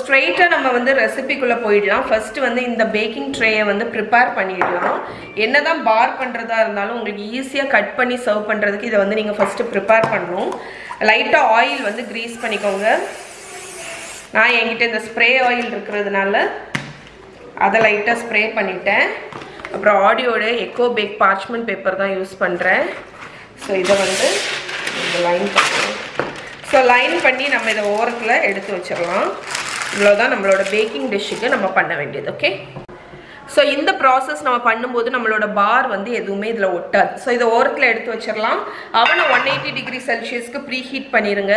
straight-a நம்ம வந்து recipe குள்ள போய்டலாம். First வந்து இந்த baking tray வந்து prepare பண்ணிடலாம். என்னதான் bar பண்றதா இருந்தாலும் உங்களுக்கு ஈஸியா கட் பண்ணி சர்வ் பண்றதுக்கு இத வந்து நீங்க first prepare பண்ணனும். லைட்டா oil வந்து grease பண்ணிக்கோங்க. நான் என்கிட்ட இந்த spray oil இருக்குதுனால அத லைட்டா spray பண்ணிட்டேன். அப்புறம் ஆடியோட எக்கோ பேக் parchment paper தான் யூஸ் பண்றேன். சோ இத வந்து லைன் பண்ணுங்க. So line பண்ணி நம்ம இத ஓரத்துல எடுத்து வச்சிரலாம். இவ்வளவுதான் நம்மளோட பேக்கிங் டிஷ்க்கு நம்ம பண்ண வேண்டியது. ஓகே. சோ இந்த process நம்ம பண்ணும்போது நம்மளோட பார் வந்து எதுமே இதல ஒட்டாது. சோ இத ஓரத்துல எடுத்து வச்சிரலாம். அவன 180 டிகிரி செல்சியஸ்க்கு ப்ரீஹீட் பண்ணிருங்க.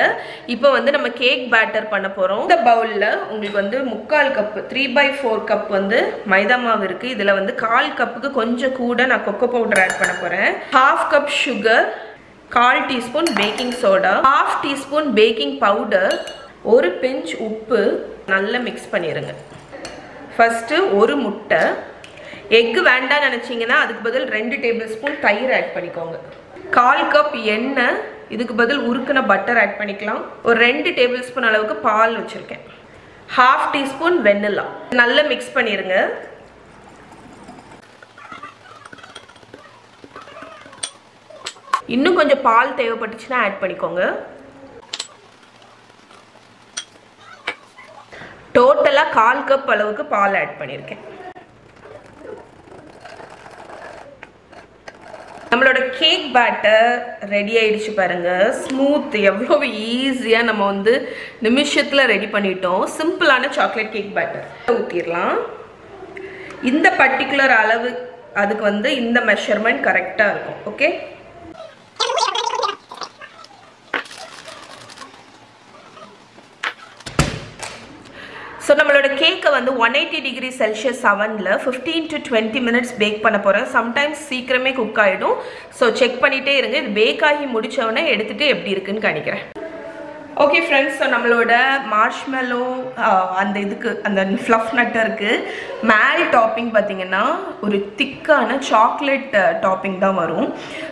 இப்போ வந்து நம்ம கேக் பேட்டர் பண்ண போறோம். இந்த பவுல்ல உங்களுக்கு வந்து 1/4 கப் 3/4 கப் வந்து மைதா மாவு இருக்கு. இதல வந்து 1/4 கப்புக்கு கொஞ்சம் கூட நான் கோகோ பவுடர் ஆட் பண்ண போறேன். 1/2 cup sugar, 1/4 teaspoon baking soda, 1/2 teaspoon baking powder, 1 pinch உப்பு நல்லா mix பண்ணிருங்க. First 1 முட்டை, எக் வேண்டாம் நினைச்சீங்கனா அதுக்கு பதில் 2 டேபிள்ஸ்பூன் தயிர் ஆட் பண்ணிக்கோங்க. 1/4 கப் எண்ணெய், இதுக்கு பதில் உருக்குன பட்டர் ஆட் பண்ணிக்கலாம். ஒரு 2 டேபிள்ஸ்பூன் அளவுக்கு பால் வச்சிருக்கேன். 1/2 டீஸ்பூன் வெண்ணிலா நல்லா mix பண்ணிருங்க. இன்னும் கொஞ்சம் பால் தேவைப்பட்டுச்சுனா ஆட் பண்ணிக்கோங்க. டோட்டலா 1/4 கப் அளவுக்கு பால் ஆட் பண்ணிருக்கேன். நம்மளோட கேக் பேட்டர் ரெடி ஆயிடுச்சு பாருங்க. ஸ்மூத், எவ்வளவு ஈஸியா நம்ம வந்து நிமிஷத்துல ரெடி பண்ணிட்டோம். சிம்பிளான சாக்லேட் கேக் பேட்டர் ஊத்திரலாம். இந்த பர்టిక్యులர் அளவு அதுக்கு வந்து இந்த மெஷர்மென்ட் கரெக்ட்டா இருக்கும். ஓகே. So நம்மளோட கேக் வந்து 180 டிகிரி செல்சியஸ் அவன்ல 15 to 20 minutes பேக் பண்ண போறோம். சம்டைம்ஸ் சீக்கிரமே குக் ஆயிடும். சோ செக் பண்ணிட்டே இருங்க. இது பேக் ஆகி முடிச்சவனே எடுத்துட்டு எப்படி இருக்குன்னு காமிக்கிறேன். ஓகே फ्रेंड्स, சோ நம்மளோட மார்ஷ்மெல்லோ அந்த இதுக்கு அந்த ஃப்ளஃப் நட்டருக்கு மேல் டாப்பிங் பாத்தீங்கன்னா ஒரு திக்கான சாக்லேட் டாப்பிங் தான் வரும்.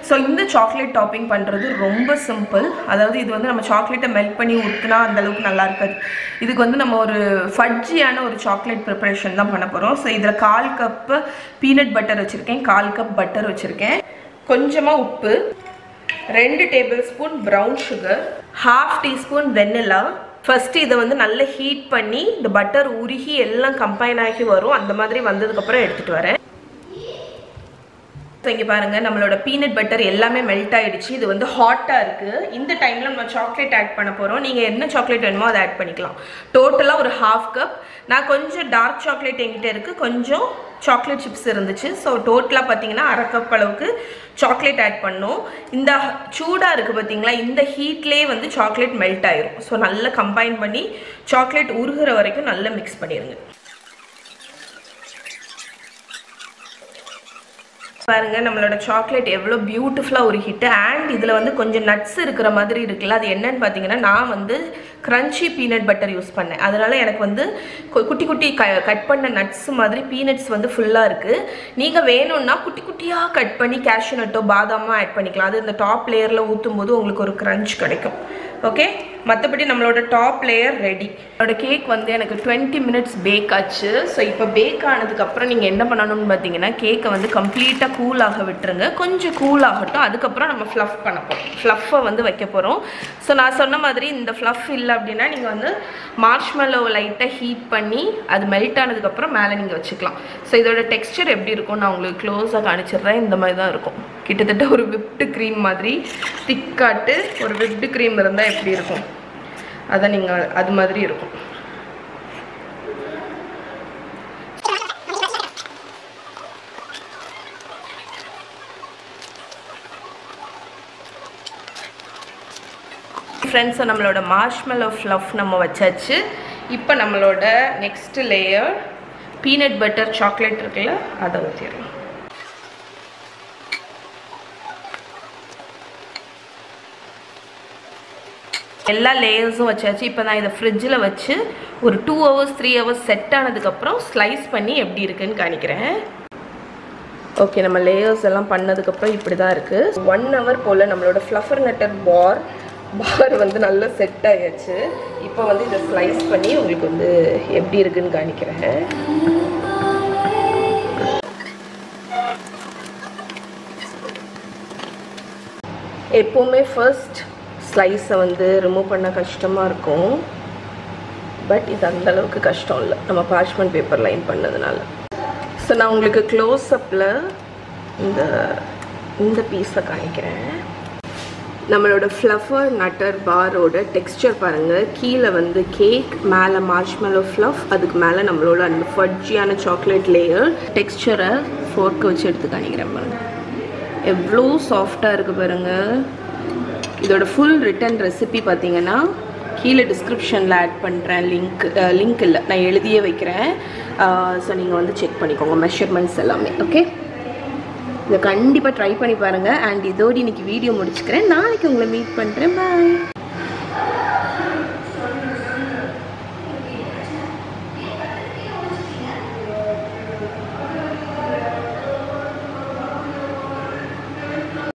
சோ இந்த சாக்லேட் டாப்பிங் பண்றது ரொம்ப சிம்பிள். அதாவது இது வந்து நம்ம சாக்லேட்டை மெல்ட் பண்ணி ஊத்துனா அந்த அளவுக்கு நல்லா இருக்காது. இதுக்கு வந்து நம்ம ஒரு ஃபட்ஜியான ஒரு சாக்லேட் ப்ரிப்பரேஷன் தான் பண்ண போறோம். சோ இதல 1/4 கப் பீனட் பட்டர் வச்சிருக்கேன், 1/4 கப் பட்டர் வச்சிருக்கேன், கொஞ்சமா உப்பு, 2 tablespoon brown sugar, 1/2 teaspoon vanilla. First இத வந்து நல்லா ஹீட் பண்ணி இந்த பட்டர் உருகி எல்லாம் கம்பைன் ஆகி வரும். அந்த மாதிரி வந்ததுக்கு அப்புறம் எடுத்துட்டு வரேன். இங்க பாருங்க நம்மளோட பீனட் பட்டர் எல்லாமே மெல்ட் ஆயிடுச்சு. இது வந்து ஹாட்டா இருக்கு. இந்த டைம்ல நம்ம சாக்லேட் ஆட் பண்ண போறோம். நீங்க என்ன சாக்லேட் வேணுமோ அதை ஆட் பண்ணிக்கலாம். டோட்டலா ஒரு 1/2 கப். நான் கொஞ்சம் டார்க் சாக்லேட் என்கிட்ட இருக்கு, கொஞ்சம் சாக்லேட் சிப்ஸ் இருந்துச்சு. ஸோ டோட்டலாக பார்த்தீங்கன்னா 1/2 கப் அளவுக்கு சாக்லேட் ஆட் பண்ணோம். இந்த சூடாக இருக்குது பார்த்தீங்களா, இந்த ஹீட்லேயே வந்து சாக்லேட் மெல்ட் ஆயிரும். ஸோ நல்லா கம்பைன் பண்ணி சாக்லேட் உருகிற வரைக்கும் நல்லா மிக்ஸ் பண்ணிடுங்க. பாருங்க நம்மளோட சாக்லேட் எவ்வளோ பியூட்டிஃபுல்லாக உருகிட்டு அண்ட் இதில் வந்து கொஞ்சம் நட்ஸ் இருக்கிற மாதிரி இருக்குல்ல, அது என்னன்னு பார்த்தீங்கன்னா நான் வந்து க்ரன்ச்சி பீனட் பட்டர் யூஸ் பண்ணேன். அதனால எனக்கு வந்து குட்டி குட்டி கட் பண்ண நட்ஸ் மாதிரி பீனட்ஸ் வந்து ஃபுல்லாக இருக்குது. நீங்கள் வேணும்னா குட்டி குட்டியாக கட் பண்ணி கேஷ்யூ நட்டோ பாதாமோ ஆட் பண்ணிக்கலாம். அது இந்த டாப் லேயரில் ஊற்றும் போது உங்களுக்கு ஒரு க்ரன்ச் கிடைக்கும். ஓகே, மற்றபடி நம்மளோட டாப் லேயர் ரெடி. என்னோட கேக் வந்து எனக்கு 20 மினிட்ஸ் பேக் ஆச்சு. ஸோ இப்போ பேக் ஆனதுக்கப்புறம் நீங்கள் என்ன பண்ணணும்னு பார்த்தீங்கன்னா கேக்கை வந்து கம்ப்ளீட்டாக கூலாக விட்டுருங்க. கொஞ்சம் கூல் ஆகட்டும், அதுக்கப்புறம் நம்ம ஃப்ளஃப் பண்ண போகிறோம். ஃப்ளஃப்பை வந்து வைக்க போகிறோம். ஸோ நான் சொன்ன மாதிரி இந்த ஃப்ளஃப் இல்லை அப்படின்னா நீங்கள் வந்து மார்ஷ்மெல்லோ லைட்டாக ஹீட் பண்ணி அது மெல்ட் ஆனதுக்கப்புறம் மேலே நீங்கள் வச்சுக்கலாம். ஸோ இதோட டெக்ஸ்சர் எப்படி இருக்கும் நான் உங்களுக்கு க்ளோஸாக காமிச்சிடுறேன். இந்த மாதிரி தான் இருக்கும். கிட்டத்தட்ட ஒரு விப்டு க்ரீம் மாதிரி திக்காட்டு ஒரு விப்டு க்ரீம் இருந்தால் எப்படி இருக்கும் அதை நீங்கள் அது மாதிரி இருக்கும். ஃப்ரெண்ட்ஸ், நம்மளோட மார்ஷ்மெல்லோ ஃப்ளஃப் நம்ம வச்சாச்சு. இப்போ நம்மளோட next layer peanut butter chocolate இருக்குல்ல அதை ஊற்றிடலாம். எல்லா லேயர்ஸும் வச்சாச்சு. இப்போ நான் இதை ஃப்ரிட்ஜில் வச்சு ஒரு 2 hours 3 hours செட் ஆனதுக்கப்புறம் ஸ்லைஸ் பண்ணி எப்படி இருக்குன்னு காமிக்கிறேன். ஓகே, நம்ம லேயர்ஸ் எல்லாம் பண்ணதுக்கப்புறம் இப்படி தான் இருக்குது. 1 hour போல் நம்மளோட ஃப்ளஃபர் நட்டர் பார் வந்து நல்லா செட் ஆகிடுச்சு. இப்போ இப்போ வந்து இத ஸ்லைஸ் பண்ணி உங்களுக்கு வந்து எப்படி இருக்குன்னு காமிக்கிறேன். எப்பவுமே ஃபர்ஸ்ட் ஸ்லைஸை வந்து ரிமூவ் பண்ண கஷ்டமா இருக்கும். பட் இது அந்த அளவுக்கு கஷ்டம் இல்லை, நம்ம பார்ச்மெண்ட் பேப்பர் லைன் பண்ணதுனால. ஸோ நான் உங்களுக்கு க்ளோஸ் அப்பில் இந்த இந்த பீஸை காமிக்கிறேன். நம்மளோட ஃப்ளஃபர் நட்டர் பாரோட டெக்ஸ்சர் பாருங்கள். கீழே வந்து கேக், மேலே மார்ஷ்மெலோ ஃப்ளஃப், அதுக்கு மேலே நம்மளோட அந்த ஃபட்ஜியான சாக்லேட் லேயர். டெக்ஸ்சரை ஃபோர்க்கை வச்சு எடுத்து காமிக்கிறேன் பாருங்கள், எவ்வளோ சாஃப்டாக இருக்குது பாருங்கள். இதோட ஃபுல் ரிட்டன் ரெசிபி பார்த்தீங்கன்னா கீழே டிஸ்கிரிப்ஷனில் ஆட் பண்ணுறேன், லிங்க் இல்லை, நான் எழுதியே வைக்கிறேன். ஸோ நீங்கள் வந்து செக் பண்ணிக்கோங்க மெஷர்மெண்ட்ஸ் எல்லாமே. ஓகே, இதை கண்டிப்பாக ட்ரை பண்ணி பாருங்கள். அண்ட் இதோடு இன்றைக்கி வீடியோ முடிச்சுக்கிறேன். நாளைக்கு உங்களை மீட் பண்ணுறேன். பாய்.